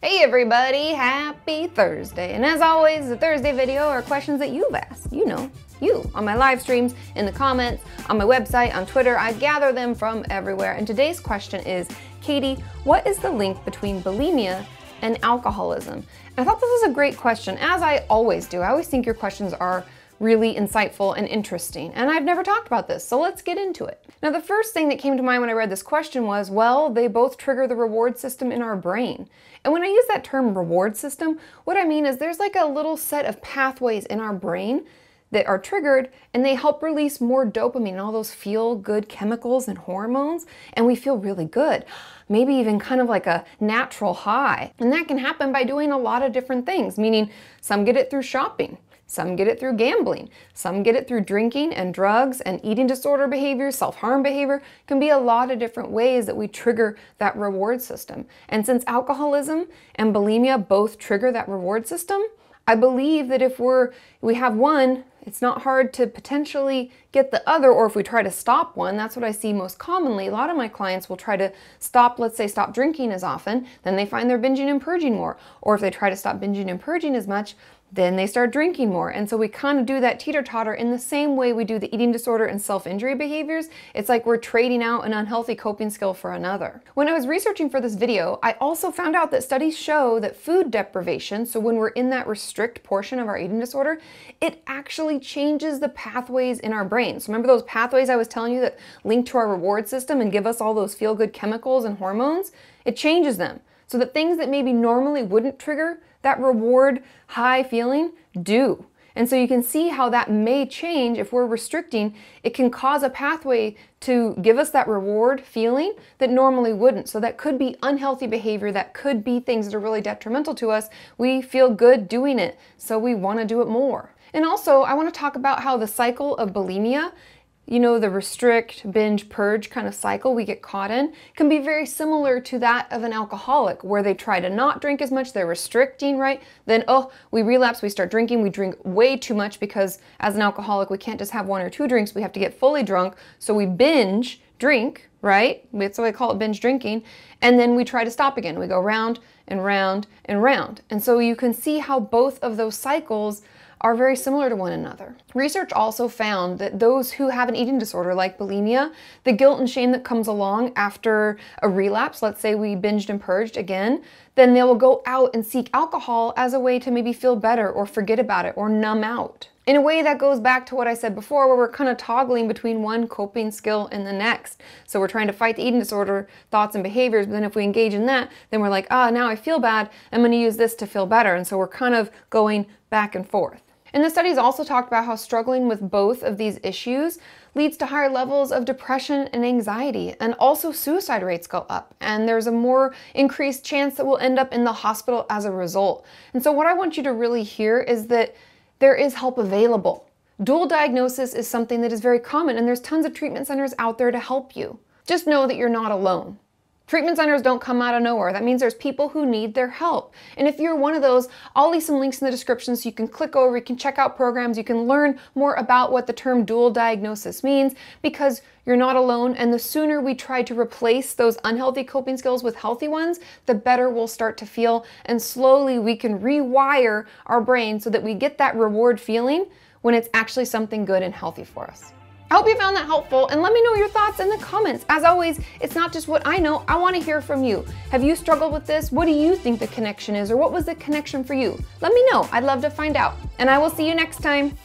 Hey everybody, happy Thursday. And as always, the Thursday video are questions that you've asked, you, on my live streams, in the comments, on my website, on Twitter. I gather them from everywhere. And today's question is, Katie, what is the link between bulimia and alcoholism? And I thought this was a great question, as I always do. I always think your questions are really insightful and interesting. And I've never talked about this, so let's get into it. Now, the first thing that came to mind when I read this question was, well, they both trigger the reward system in our brain. And when I use that term reward system, what I mean is there's like a little set of pathways in our brain that are triggered, and they help release more dopamine and all those feel-good chemicals and hormones, and we feel really good. Maybe even kind of like a natural high. And that can happen by doing a lot of different things, meaning some get it through shopping, some get it through gambling, some get it through drinking and drugs and eating disorder behavior, self-harm behavior. It can be a lot of different ways that we trigger that reward system. And since alcoholism and bulimia both trigger that reward system, I believe that if we have one, it's not hard to potentially get the other, or if we try to stop one, that's what I see most commonly. A lot of my clients will try to stop, let's say stop drinking as often, then they find they're binging and purging more. Or if they try to stop binging and purging as much, then they start drinking more. And so we kind of do that teeter-totter in the same way we do the eating disorder and self-injury behaviors. It's like we're trading out an unhealthy coping skill for another. When I was researching for this video, I also found out that studies show that food deprivation, so when we're in that restrict portion of our eating disorder, it actually changes the pathways in our brains. So remember those pathways I was telling you that link to our reward system and give us all those feel-good chemicals and hormones? It changes them. So the things that maybe normally wouldn't trigger that reward high feeling do. And so you can see how that may change if we're restricting. It can cause a pathway to give us that reward feeling that normally wouldn't. So that could be unhealthy behavior. That could be things that are really detrimental to us. We feel good doing it, so we want to do it more. And also, I want to talk about how the cycle of bulimia, you know, the restrict, binge, purge kind of cycle we get caught in, can be very similar to that of an alcoholic, where they try to not drink as much, they're restricting, right? Then, oh, we relapse, we start drinking, we drink way too much, because as an alcoholic, we can't just have one or two drinks, we have to get fully drunk, so we binge drink, right? That's why I call it binge drinking. And then we try to stop again. We go round and round and round. And so you can see how both of those cycles are very similar to one another. Research also found that those who have an eating disorder like bulimia, the guilt and shame that comes along after a relapse, let's say we binged and purged again, then they will go out and seek alcohol as a way to maybe feel better or forget about it or numb out. In a way, that goes back to what I said before, where we're kind of toggling between one coping skill and the next. So we're trying to fight the eating disorder, thoughts and behaviors, but then if we engage in that, then we're like, ah, now I feel bad, I'm gonna use this to feel better. And so we're kind of going back and forth. And the studies also talked about how struggling with both of these issues leads to higher levels of depression and anxiety, and also suicide rates go up, and there's a more increased chance that we'll end up in the hospital as a result. And so what I want you to really hear is that there is help available. Dual diagnosis is something that is very common, and there's tons of treatment centers out there to help you. Just know that you're not alone. Treatment centers don't come out of nowhere. That means there's people who need their help. And if you're one of those, I'll leave some links in the description so you can click over, you can check out programs, you can learn more about what the term dual diagnosis means, because you're not alone. And the sooner we try to replace those unhealthy coping skills with healthy ones, the better we'll start to feel. And slowly we can rewire our brain so that we get that reward feeling when it's actually something good and healthy for us. I hope you found that helpful, and let me know your thoughts in the comments. As always, it's not just what I know, I want to hear from you. Have you struggled with this? What do you think the connection is, or what was the connection for you? Let me know, I'd love to find out. And I will see you next time.